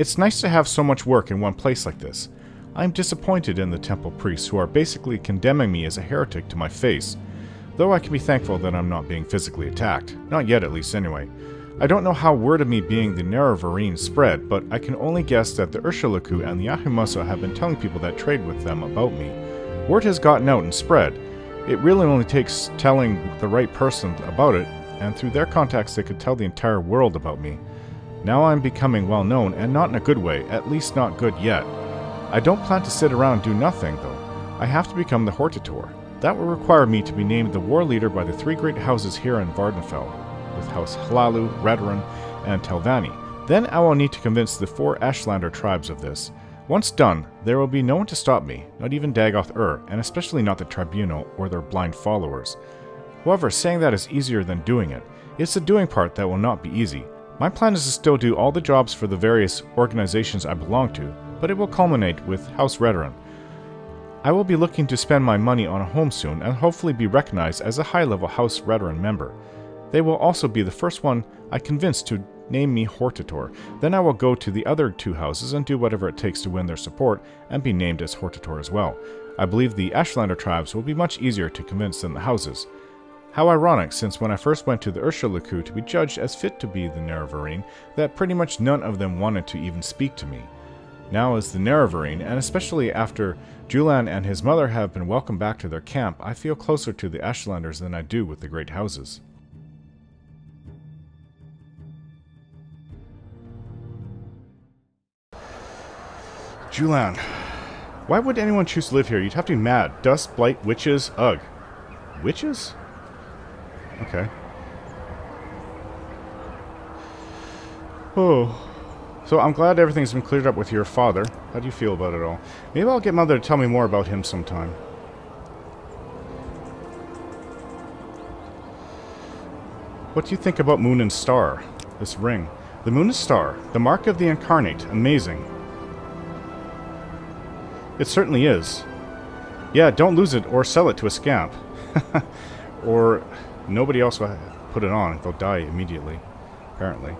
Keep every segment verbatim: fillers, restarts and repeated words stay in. It's nice to have so much work in one place like this. I'm disappointed in the temple priests who are basically condemning me as a heretic to my face, though I can be thankful that I'm not being physically attacked. Not yet, at least, anyway. I don't know how word of me being the Nerevarine spread, but I can only guess that the Urshilaku and the Ahimusa have been telling people that trade with them about me. Word has gotten out and spread. It really only takes telling the right person about it, and through their contacts they could tell the entire world about me. Now I'm becoming well known, and not in a good way, at least not good yet. I don't plan to sit around and do nothing, though. I have to become the Hortator. That will require me to be named the war leader by the three great houses here in Vvardenfell, with House Hlaalu, Redoran, and Telvanni. Then I will need to convince the four Ashlander tribes of this. Once done, there will be no one to stop me, not even Dagoth Ur, and especially not the Tribunal or their blind followers. However, saying that is easier than doing it. It's the doing part that will not be easy. My plan is to still do all the jobs for the various organizations I belong to, but it will culminate with House Redoran. I will be looking to spend my money on a home soon and hopefully be recognized as a high-level House Redoran member. They will also be the first one I convince to name me Hortator. Then I will go to the other two houses and do whatever it takes to win their support and be named as Hortator as well. I believe the Ashlander tribes will be much easier to convince than the houses. How ironic, since when I first went to the Urshilaku to be judged as fit to be the Nerevarine, that pretty much none of them wanted to even speak to me. Now as the Nerevarine, and especially after Julan and his mother have been welcomed back to their camp, I feel closer to the Ashlanders than I do with the Great Houses. Julan. Why would anyone choose to live here? You'd have to be mad. Dust, blight, witches, ugh. Witches? Okay. Oh. So I'm glad everything's been cleared up with your father. How do you feel about it all? Maybe I'll get Mother to tell me more about him sometime. What do you think about Moon and Star? This ring. The Moon and Star. The mark of the Incarnate. Amazing. It certainly is. Yeah, don't lose it or sell it to a scamp. Or nobody else will put it on. They'll die immediately, apparently.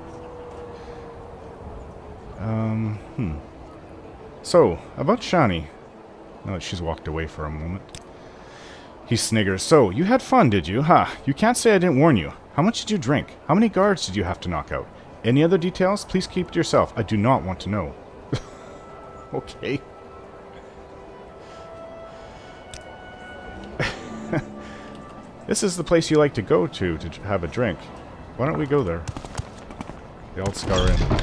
Um, hmm. So, about Shani. Now that she's walked away for a moment. He sniggers. So, you had fun, did you? Ha! Huh. You can't say I didn't warn you. How much did you drink? How many guards did you have to knock out? Any other details? Please keep it to yourself. I do not want to know. Okay. This is the place you like to go to, to have a drink. Why don't we go there? The Aldstar Inn.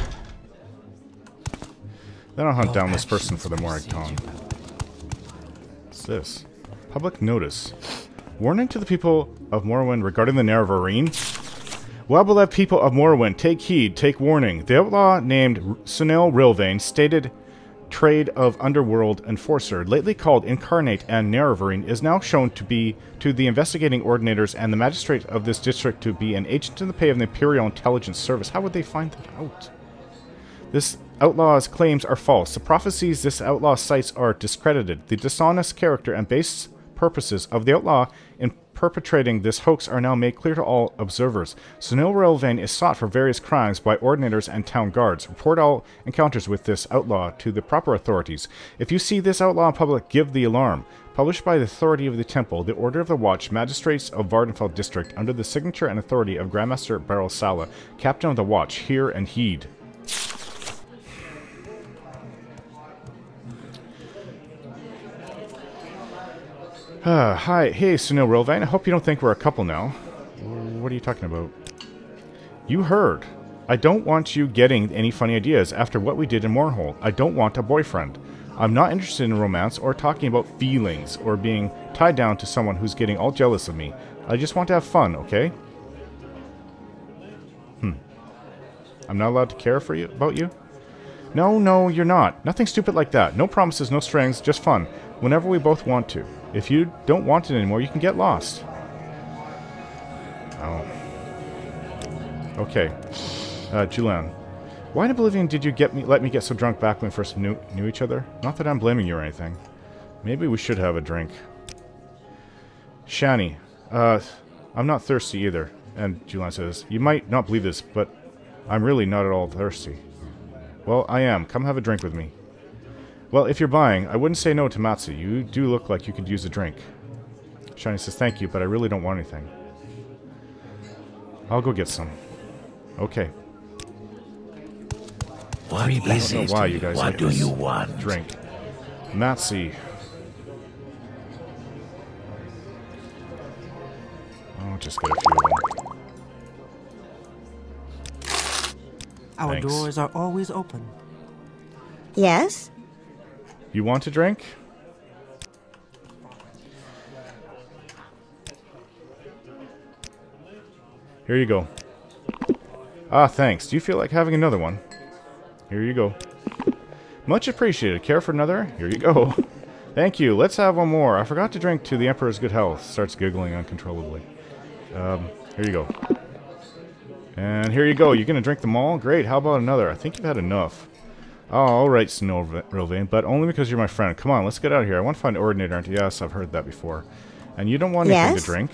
Then I'll hunt down this person for the Morag Tong. What's this? Public notice. Warning to the people of Morrowind regarding the Nerevarine. Well-beloved people of Morrowind, take heed, take warning. The outlaw named Sunel Rilvayn, stated trade of underworld enforcer, lately called Incarnate and Nerevarine, is now shown to be to the investigating ordinators and the magistrate of this district to be an agent in the pay of the Imperial Intelligence Service. How would they find that out? This outlaw's claims are false. The prophecies this outlaw cites are discredited. The dishonest character and base purposes of the outlaw in perpetrating this hoax are now made clear to all observers. Sunel Rilvayn is sought for various crimes by ordinators and town guards. Report all encounters with this outlaw to the proper authorities. If you see this outlaw in public, give the alarm. Published by the authority of the temple, the Order of the Watch, magistrates of Vvardenfell District, under the signature and authority of Grandmaster Beryl Sala, Captain of the Watch, hear and heed. Uh, hi, hey, Sunel Rilvayn. I hope you don't think we're a couple now. What are you talking about? You heard. I don't want you getting any funny ideas after what we did in Mournhold. I don't want a boyfriend. I'm not interested in romance or talking about feelings or being tied down to someone who's getting all jealous of me. I just want to have fun, okay? Hmm. I'm not allowed to care for you about you? No, no, you're not. Nothing stupid like that. No promises, no strings, just fun. Whenever we both want to. If you don't want it anymore, you can get lost. Oh. Okay. Uh, Julan. Why in Oblivion did you get me, let me get so drunk back when we first knew, knew each other? Not that I'm blaming you or anything. Maybe we should have a drink. Shani. Uh, I'm not thirsty either. And Julan says, you might not believe this, but I'm really not at all thirsty. Well, I am. Come have a drink with me. Well, if you're buying, I wouldn't say no to matsu. You do look like you could use a drink. Shani says, thank you, but I really don't want anything. I'll go get some. Okay. What is it? Why you guys what do you want? Drink. Matsu. I'll just get a few of them. Our Thanks. Doors are always open. Yes? You want a drink? Here you go. Ah, thanks. Do you feel like having another one? Here you go. Much appreciated. Care for another? Here you go. Thank you. Let's have one more. I forgot to drink to the Emperor's good health. Starts giggling uncontrollably. Um, here you go. And here you go. You're going to drink them all? Great. How about another? I think you've had enough. Oh, all right, Sunel Rilvayn, but only because you're my friend. Come on, let's get out of here. I want to find an ordinator, aren't you? Yes, I've heard that before. And you don't want anything yes. to drink?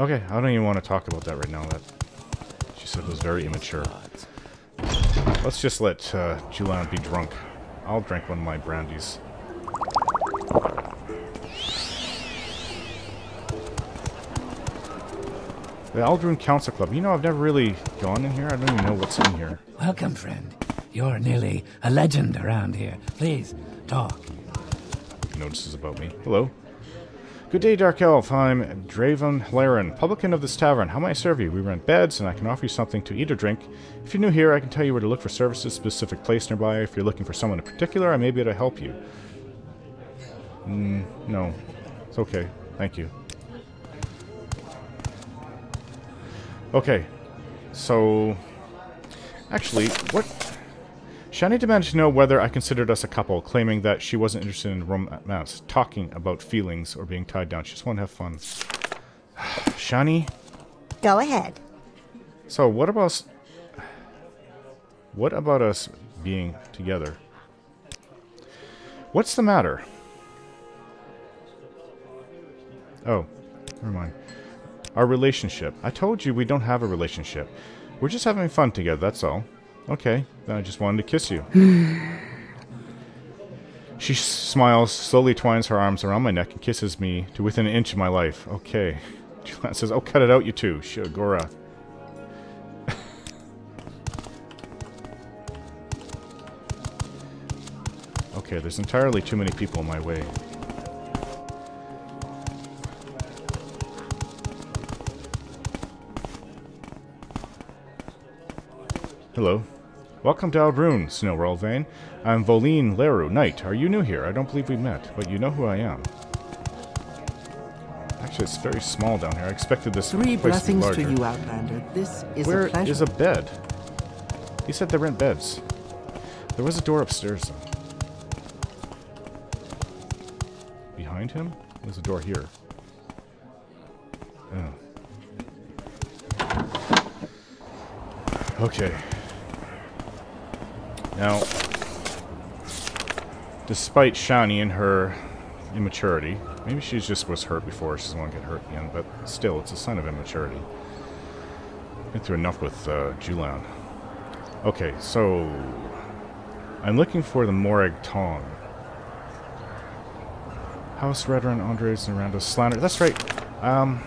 Okay, I don't even want to talk about that right now. That she said was very immature. Let's just let uh, Julan be drunk. I'll drink one of my brandies. The Ald'Ruhn Council Club. You know, I've never really gone in here. I don't even know what's in here. Welcome, friend. You're nearly a legend around here. Please, talk. Notices about me. Hello. Good day, Dark Elf. I'm Draven Hlaalu, publican of this tavern. How may I serve you? We rent beds, and I can offer you something to eat or drink. If you're new here, I can tell you where to look for services, specific place nearby. If you're looking for someone in particular, I may be able to help you. Mm, no. It's okay. Thank you. Okay. So... Actually, what... Shani demanded to know whether I considered us a couple, claiming that she wasn't interested in romance, talking about feelings, or being tied down. She just wanted to have fun. Shani? Go ahead. So, what about us... What about us being together? What's the matter? Oh, never mind. Our relationship. I told you we don't have a relationship. We're just having fun together, that's all. Okay, then I just wanted to kiss you. She smiles, slowly twines her arms around my neck, and kisses me to within an inch of my life. Okay. Julan says, oh, cut it out, you two. Sheogorath. Okay, there's entirely too many people in my way. Hello. Welcome to Ald'Ruhn, Sunel Rilvayn. I'm Volin Leru, Knight. Are you new here? I don't believe we met, but you know who I am. Actually, it's very small down here. I expected this Three place to be larger. Three blessings to you, Outlander. This is Where a pleasure. Where is a bed? He said they rent beds. There was a door upstairs, though. Behind him? There's a door here. Oh. Okay. Now, despite Shani and her immaturity, maybe she just was hurt before, she doesn't want to get hurt again, but still, it's a sign of immaturity. I've been through enough with uh, Julan. Okay, so, I'm looking for the Morag Tong. House Redoran, Ondres Nerano, Slander. That's right. Um,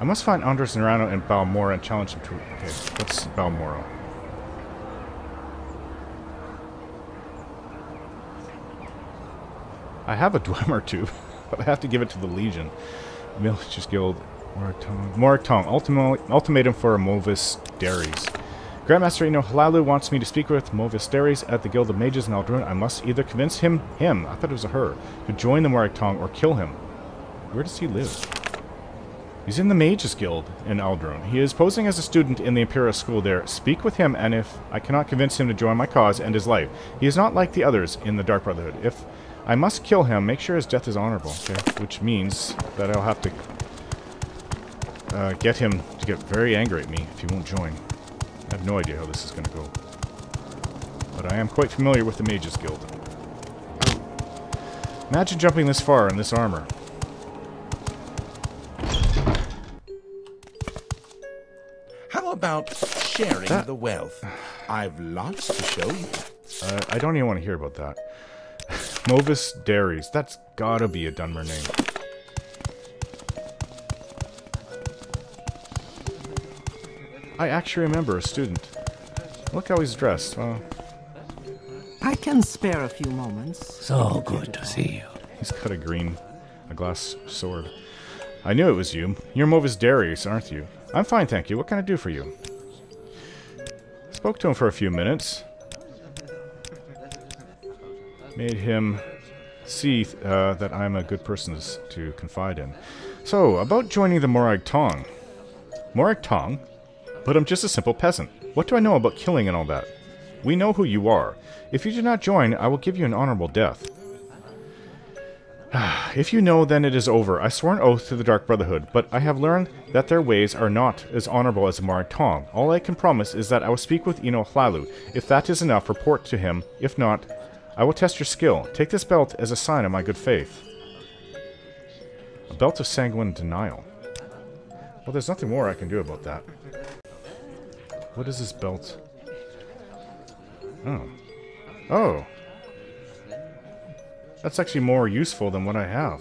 I must find Ondres Nerano and Balmora and challenge them to... Okay, what's Balmora? I have a Dwemer tube, but I have to give it to the Legion. Mages Guild. Morag Tong. Ultimatum for Movis Darius. Grandmaster Eno Hlaalu wants me to speak with Movis Darius at the Guild of Mages in Ald'Ruhn. I must either convince him, him, I thought it was a her, to join the Morag Tong or kill him. Where does he live? He's in the Mages Guild in Ald'Ruhn. He is posing as a student in the Imperial School there. Speak with him, and if I cannot convince him to join my cause, end his life. He is not like the others in the Dark Brotherhood. If... I must kill him. Make sure his death is honorable, okay? Which means that I'll have to uh, get him to get very angry at me if he won't join. I have no idea how this is going to go. But I am quite familiar with the Mages Guild. Imagine jumping this far in this armor. How about sharing that... the wealth? I've lots to show you. Uh, I don't even want to hear about that. Movis Darius. That's gotta be a Dunmer name. I actually remember a student. Look how he's dressed. Well, I can spare a few moments. So good to see you. He's got a green, a glass sword. I knew it was you. You're Movis Darius, aren't you? I'm fine, thank you. What can I do for you? Spoke to him for a few minutes. Made him see uh, that I'm a good person to confide in. So, about joining the Morag Tong. Morag Tong? But I'm just a simple peasant. What do I know about killing and all that? We know who you are. If you do not join, I will give you an honorable death. If you know, then it is over. I swore an oath to the Dark Brotherhood, but I have learned that their ways are not as honorable as Morag Tong. All I can promise is that I will speak with Eno Hlaalu. If that is enough, report to him. If not, I will test your skill. Take this belt as a sign of my good faith. A belt of sanguine denial. Well, there's nothing more I can do about that. What is this belt? Oh. Oh! That's actually more useful than what I have.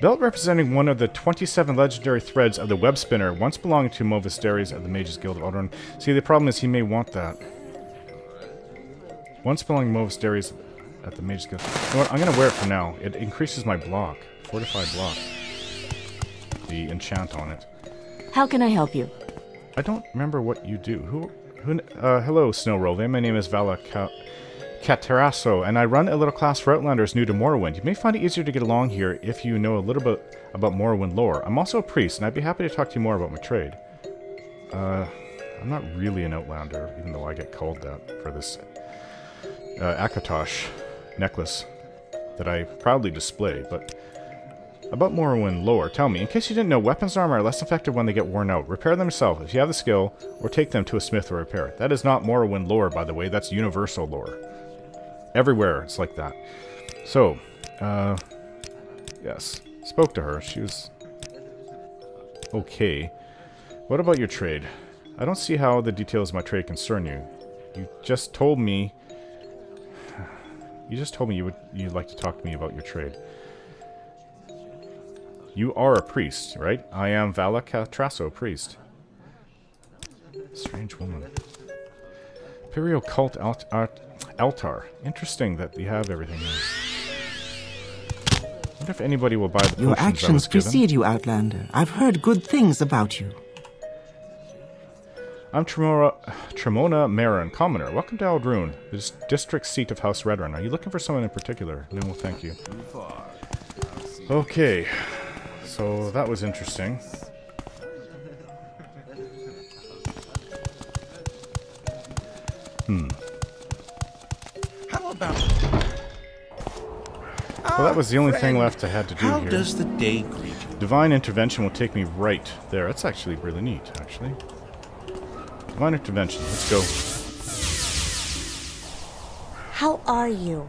Belt representing one of the twenty-seven legendary threads of the web spinner, once belonging to Movis Darius of the Mages Guild of Ald'Ruhn. See, the problem is he may want that. Once belonging to Movis Darius at the Mages Guild. You know what? I'm gonna wear it for now. It increases my block. Fortified block. The enchant on it. How can I help you? I don't remember what you do. Who? Who? Uh, hello, Sunel Rilvayn. My name is Vala Catarasso, and I run a little class for Outlanders new to Morrowind. You may find it easier to get along here if you know a little bit about Morrowind lore. I'm also a priest, and I'd be happy to talk to you more about my trade. Uh, I'm not really an Outlander, even though I get called that for this uh, Akatosh necklace that I proudly display, but... About Morrowind lore, tell me, in case you didn't know, weapons and armor are less effective when they get worn out. Repair them yourself if you have the skill, or take them to a smith or repair. That is not Morrowind lore, by the way. That's universal lore. Everywhere it's like that. So, uh, yes. Spoke to her. She was okay. What about your trade? I don't see how the details of my trade concern you. You just told me... You just told me you would, you'd like to talk to me about your trade. You are a priest, right? I am Vala Catarasso, priest. Strange woman. Imperial cult alt alt altar. Interesting that you have everything here. I wonder if anybody will buy the Your actions precede you, Outlander. I've heard good things about you. I'm Tremora, Tremona Marin, commoner. Welcome to Ald'Ruhn, the district seat of House Redoran. Are you looking for someone in particular? No, thank you. Okay. So that was interesting. Hmm. How about? Well, that was the only thing left I had to do here. How does the day greet you? Divine intervention will take me right there. That's actually really neat, actually. Divine intervention. Let's go. How are you?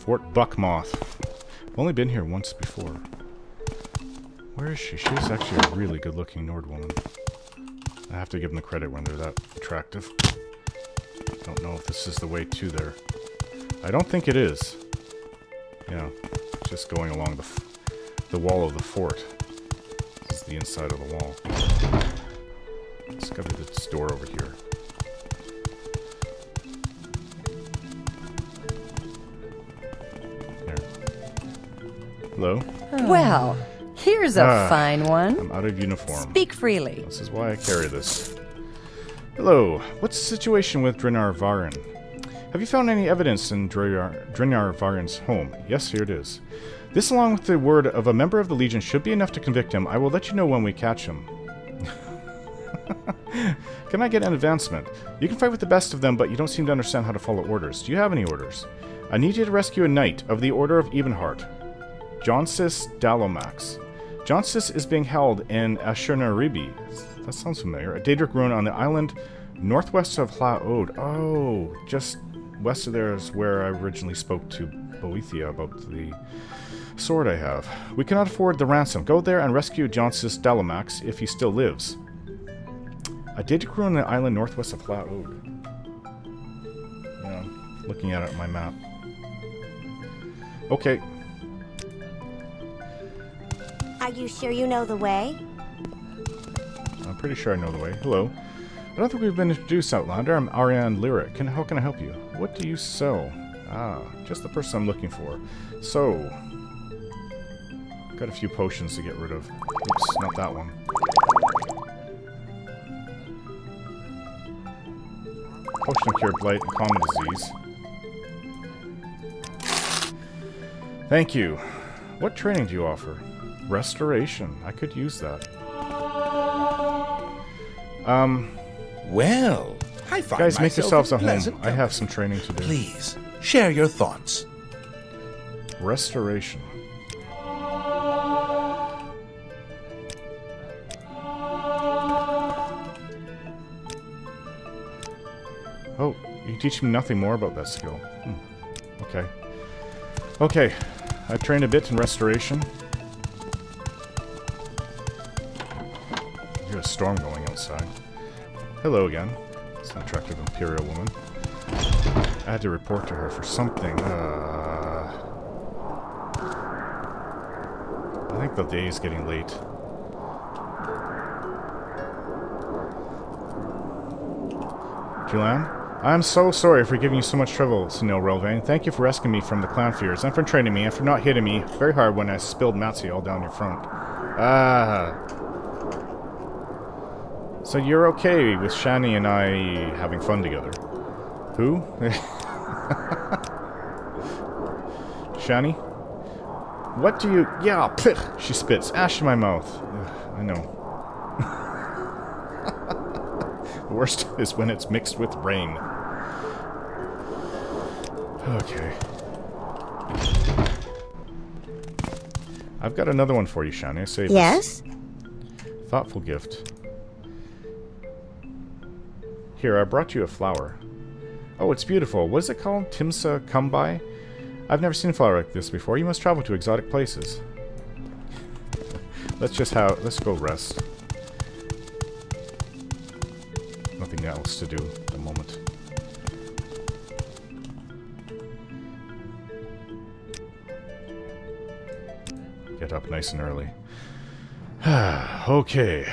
Fort Buckmoth. I've only been here once before. Where is she? She's actually a really good-looking Nord woman. I have to give them the credit when they're that attractive. I don't know if this is the way to there. I don't think it is. Yeah, just going along the, f the wall of the fort. This is the inside of the wall. Let's go to this door over here. Hello. Well, here's a ah, fine one. I'm out of uniform. Speak freely. This is why I carry this. Hello. What's the situation with Nerevarine? Have you found any evidence in Nerevarene's home? Yes, here it is. This, along with the word of a member of the Legion, should be enough to convict him. I will let you know when we catch him. Can I get an advancement? You can fight with the best of them, but you don't seem to understand how to follow orders. Do you have any orders? I need you to rescue a knight of the Order of Evenheart. Jonsis Dalomax. Jonsis is being held in Ashurnaribi. That sounds familiar. A Daedric ruin on the island northwest of Hla Oad. Oh, just west of there is where I originally spoke to Boethia about the sword I have. We cannot afford the ransom. Go there and rescue Johnsus Dalamax if he still lives. I did crew on the island northwest of Hla Oad. Yeah, looking at it on my map. Okay. Are you sure you know the way? I'm pretty sure I know the way. Hello. I don't think we've been introduced, Outlander. I'm Ariane Lyric. Can, how can I help you? What do you sell? Ah, just the person I'm looking for. So, got a few potions to get rid of. Oops, not that one. Potion to cure blight and common disease. Thank you. What training do you offer? Restoration. I could use that. Um. Well, I find guys, make yourselves at home. Company. I have some training to do. Please share your thoughts. Restoration. Oh, you teach me nothing more about that skill. Hmm. Okay. Okay, I've trained a bit in restoration. There's a storm going outside. Hello again. It's an attractive Imperial woman. I had to report to her for something. Uh, I think the day is getting late. Julan? I'm so sorry for giving you so much trouble, Sunel Rilvayn. Thank you for rescuing me from the clown fears and for training me and for not hitting me very hard when I spilled Matsu all down your front. Ah. Uh, So you're okay with Shani and I having fun together? Who? Shani? What do you... Yeah, pit! She spits ash in my mouth. Ugh, I know. The worst is when it's mixed with rain. Okay. I've got another one for you, Shani. I saved yes? This. Thoughtful gift. Here, I brought you a flower. Oh, it's beautiful. What is it called? Timsa Kumbai? I've never seen a flower like this before. You must travel to exotic places. Let's just have... Let's go rest. Nothing else to do at the moment. Get up nice and early. Okay.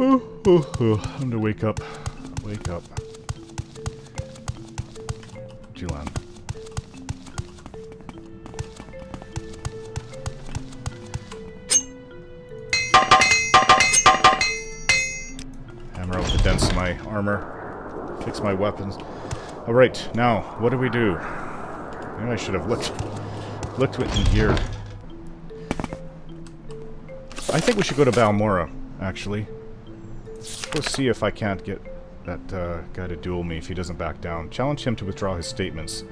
Ooh, ooh, ooh. I'm gonna wake up. Wake up. Julan. Hammer out the dents in my armor. Fix my weapons. Alright, now, what do we do? Maybe I should have looked looked with the gear. I think we should go to Balmora, actually. Let's see if I can't get that uh, guy to duel me if he doesn't back down. Challenge him to withdraw his statements.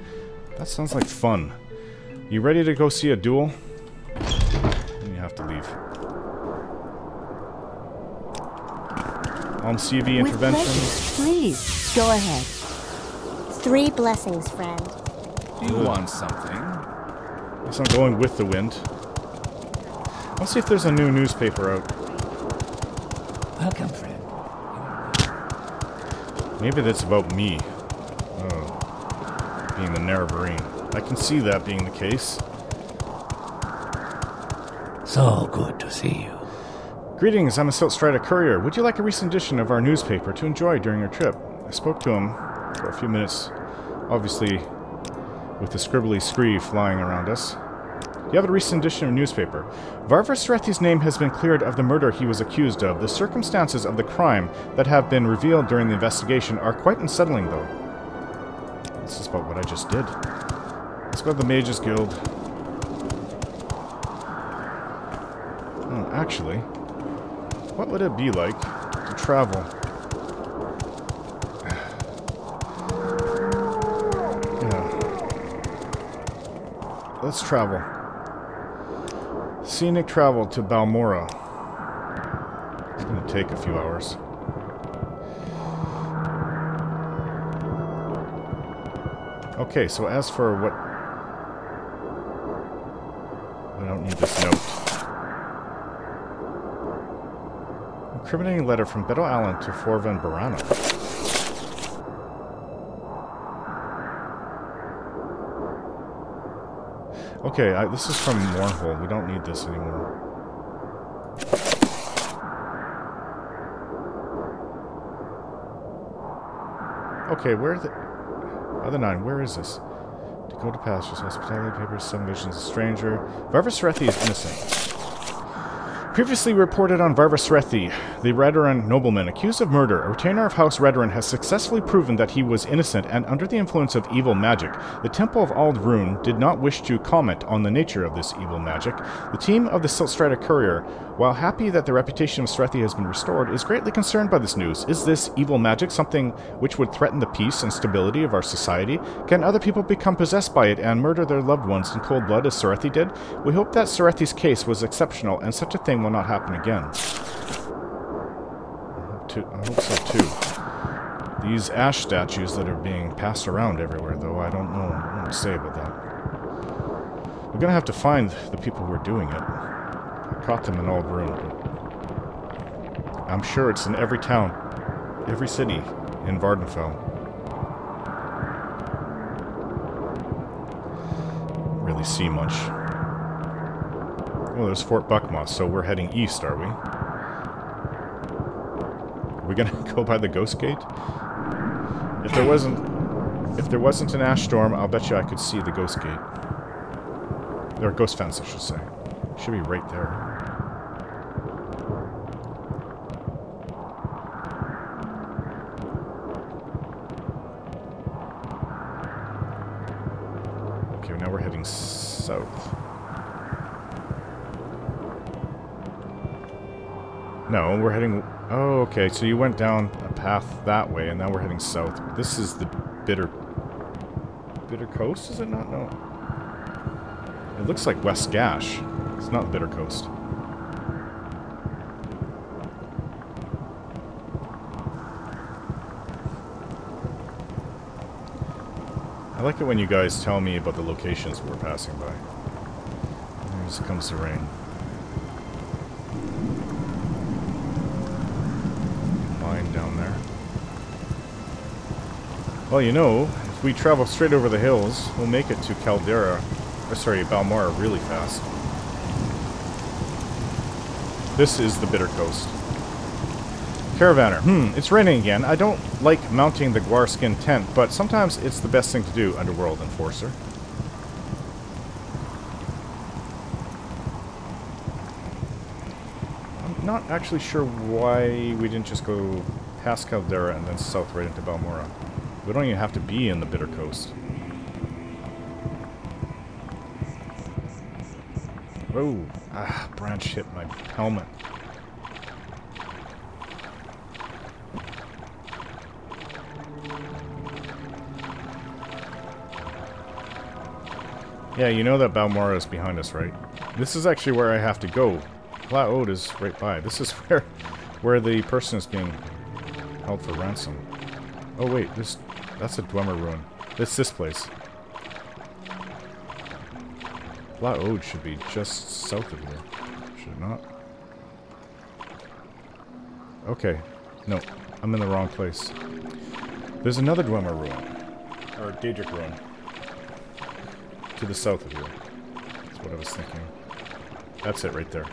That sounds like fun. You ready to go see a duel? Then you have to leave. On C V intervention. Please, go ahead. Three blessings, friend. Do you want something? I guess I'm going with the wind. I'll see if there's a new newspaper out. Welcome, friend. Maybe that's about me, oh, being the Nerevarine. I can see that being the case. So good to see you. Greetings, I'm a Silt Strata courier. Would you like a recent edition of our newspaper to enjoy during your trip? I spoke to him for a few minutes, obviously with the scribbly scree flying around us. You have a recent edition of newspaper. Varvar Serethi's name has been cleared of the murder he was accused of. The circumstances of the crime that have been revealed during the investigation are quite unsettling, though. This is about what I just did. Let's go to the Mages Guild. Oh, actually, what would it be like to travel? Yeah. Let's travel. Scenic travel to Balmora. going to take a few hours. Okay, so as for what... I don't need this note. Incriminating letter from Beto Allen to Forvan Barano. Okay, I, this is from Mournhold. We don't need this anymore. Okay, where are the... Other nine, where is this? To go to pastures, hospitality papers, some visions, a stranger. Varvar Serethi is innocent. Previously reported on Varvar Serethi, the Redoran nobleman accused of murder, a retainer of House Redoran has successfully proven that he was innocent and under the influence of evil magic. The Temple of Ald'Ruhn did not wish to comment on the nature of this evil magic. The team of the Siltstrata Courier, while happy that the reputation of Serethi has been restored, is greatly concerned by this news. Is this evil magic something which would threaten the peace and stability of our society? Can other people become possessed by it and murder their loved ones in cold blood as Serethi did? We hope that Serethi's case was exceptional and such a thing will not happen again. I hope so too. These ash statues that are being passed around everywhere, though, I don't know what to say about that. We're gonna have to find the people who are doing it. I caught them in Ald'Ruhn. I'm sure it's in every town, every city in Vvardenfell. Really see much. Well, there's Fort Buckmoss, so we're heading east, are we? We're gonna go by the Ghost Gate? If there wasn't if there wasn't an ash storm, I'll bet you I could see the Ghost Gate. Or Ghost Fence, I should say. Should be right there. Okay, now we're heading south. No, we're heading... Oh, okay, so you went down a path that way, and now we're heading south. This is the Bitter... Bitter Coast, is it not? No. It looks like West Gash. It's not Bitter Coast. I like it when you guys tell me about the locations we're passing by. Here comes the rain. Well, you know, if we travel straight over the hills, we'll make it to Caldera, or sorry, Balmora really fast. This is the Bitter Coast. Caravaner. Hmm, it's raining again. I don't like mounting the Guarskin tent, but sometimes it's the best thing to do, Underworld Enforcer. I'm not actually sure why we didn't just go past Caldera and then south right into Balmora. We don't even have to be in the Bitter Coast. Oh, ah, branch hit my helmet. Yeah, you know that Balmora is behind us, right? This is actually where I have to go. Hla Oad is right by. This is where, where the person is being held for ransom. Oh wait, there's... That's a Dwemer ruin. It's this place. Hla Oad should be just south of here. Should it not? Okay. No, I'm in the wrong place. There's another Dwemer ruin. Or Daedric ruin. To the south of here. That's what I was thinking. That's it right there.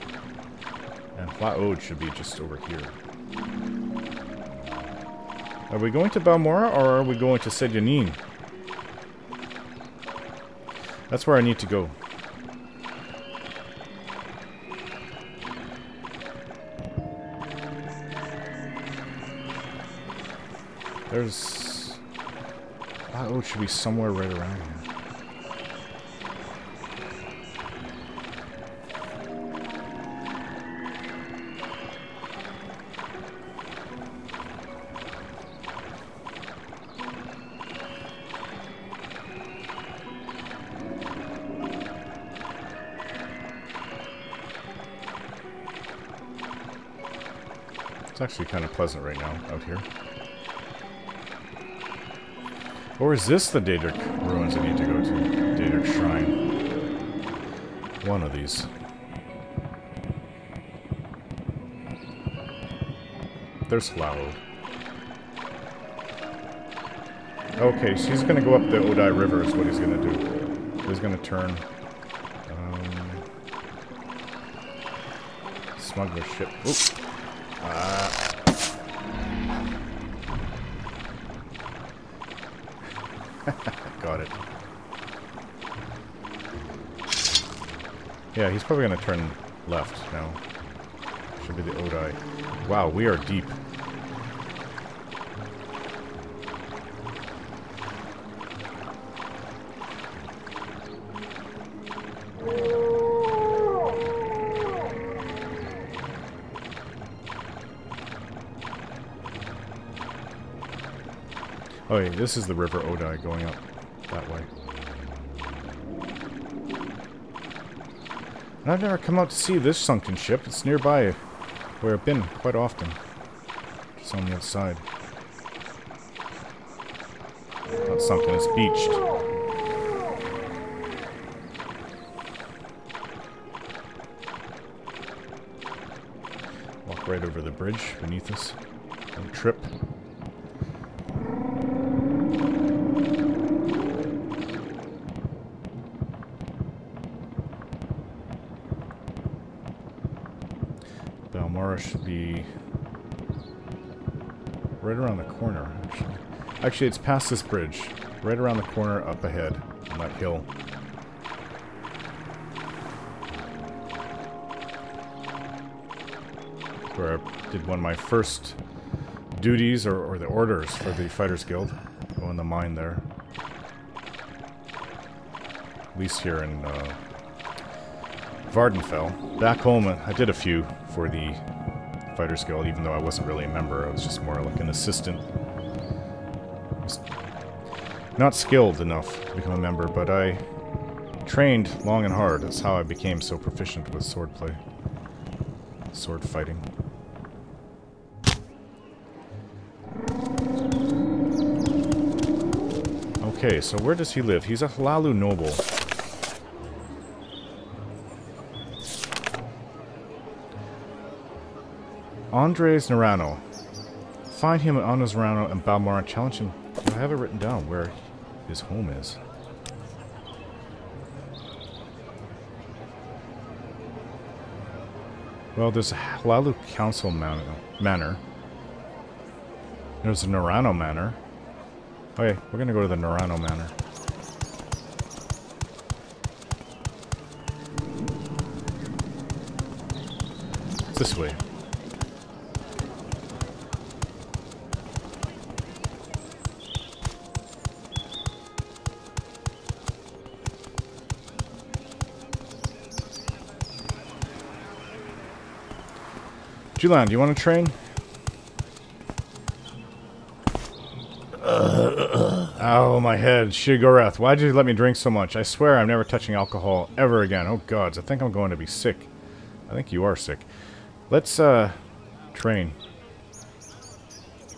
And Hla Oad should be just over here. Are we going to Balmora, or are we going to Sedyanin? That's where I need to go. There's... Oh, it should be somewhere right around here. It's actually kind of pleasant right now, out here. Or is this the Daedric ruins I need to go to? Daedric Shrine. One of these. There's Hla Oad. Okay, so he's going to go up the Odai River is what he's going to do. He's going to turn. Um, smuggler ship. Oop. Uh, got it. Yeah, he's probably going to turn left now. Should be the Odai. Wow, we are deep. Oh, yeah, this is the River Odai going up that way. And I've never come out to see this sunken ship. It's nearby where I've been quite often. It's on the outside. Not sunken, it's beached. Walk right over the bridge beneath us. Don't trip. Should be right around the corner, actually. Actually, it's past this bridge. Right around the corner up ahead on that hill. Where I did one of my first duties, or, or the orders for the Fighters Guild. Go in the mine there. At least here in uh, Vvardenfell. Back home, I did a few for the Fighters Guild, even though I wasn't really a member. I was just more like an assistant. Not skilled enough to become a member, but I trained long and hard. That's how I became so proficient with swordplay. Sword fighting. Okay, so where does he live? He's a Hlaalu noble. Ondres Nerano. Find him at Ondres Nerano and Balmora and challenge him. Do I have it written down where his home is? Well, there's a Hlaalu Council Manor. There's a Nerano Manor. Okay, we're going to go to the Nerano Manor. It's this way. Julan, do you want to train? Ow, my head. Sheogorath, why did you let me drink so much? I swear I'm never touching alcohol ever again. Oh, gods, I think I'm going to be sick. I think you are sick. Let's, uh, train.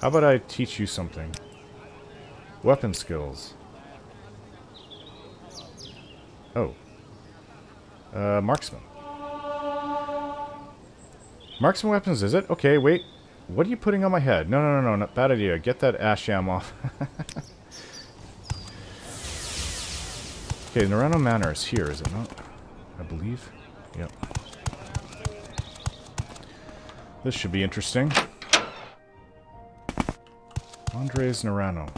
How about I teach you something? Weapon skills. Oh. Uh, marksman. Marksman weapons, is it? Okay, wait. What are you putting on my head? No, no, no, no, not bad idea. Get that ash yam off. Okay, Nerano Manor is here, is it not? I believe. Yep. This should be interesting. Ondres Nerano.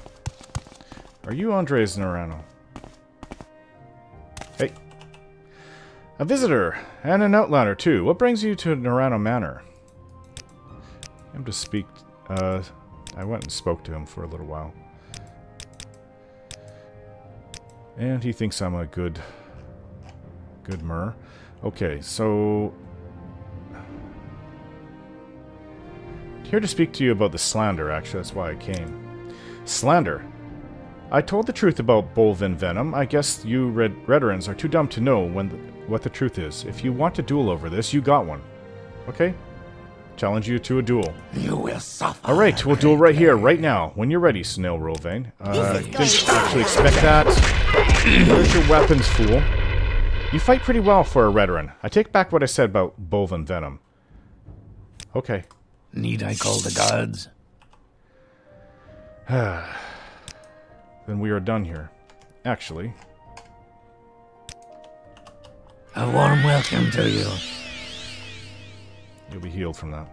Are you Ondres Nerano? Hey. A visitor, and an outlander, too. What brings you to Nerano Manor? I'm to speak... Uh, I went and spoke to him for a little while. And he thinks I'm a good... Good mer. Okay, so... I'm here to speak to you about the slander, actually. That's why I came. Slander. I told the truth about Bolvin Venom. I guess you Red Redorans are too dumb to know when... The what the truth is. If you want to duel over this, you got one. Okay? Challenge you to a duel. You will suffer. All right, we'll duel right here, right now. When you're ready, Sunel Rilvayn. Uh, didn't actually expect that. There's your weapons, fool. You fight pretty well for a Redoran. I take back what I said about Bolvin Venom. Okay. Need I call the gods? Then we are done here. Actually. A warm welcome to you. You'll be healed from that.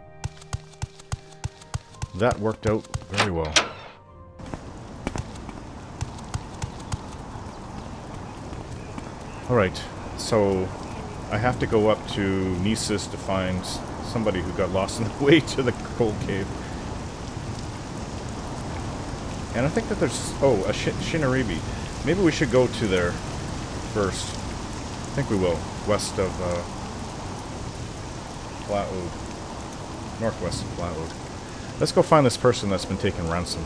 That worked out very well. Alright, so I have to go up to Nisus to find somebody who got lost on the way to the cold cave. And I think that there's... oh, a Shin Shinaribi. Maybe we should go to there first. I think we will. West of... Uh, Hla Oad. Northwest of Hla Oad. Let's go find this person that's been taken ransom.